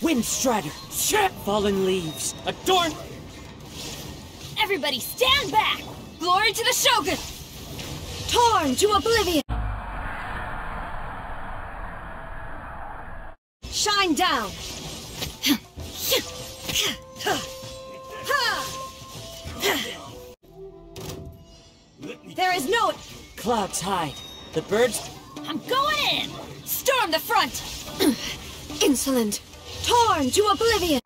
Windstrider! Shit! Fallen leaves! Adorn! Everybody stand back! Glory to the Shogun! Torn to oblivion! Shine down! There is no... Clouds hide. The birds... I'm going in! Storm the front! Insolent! Torn to oblivion!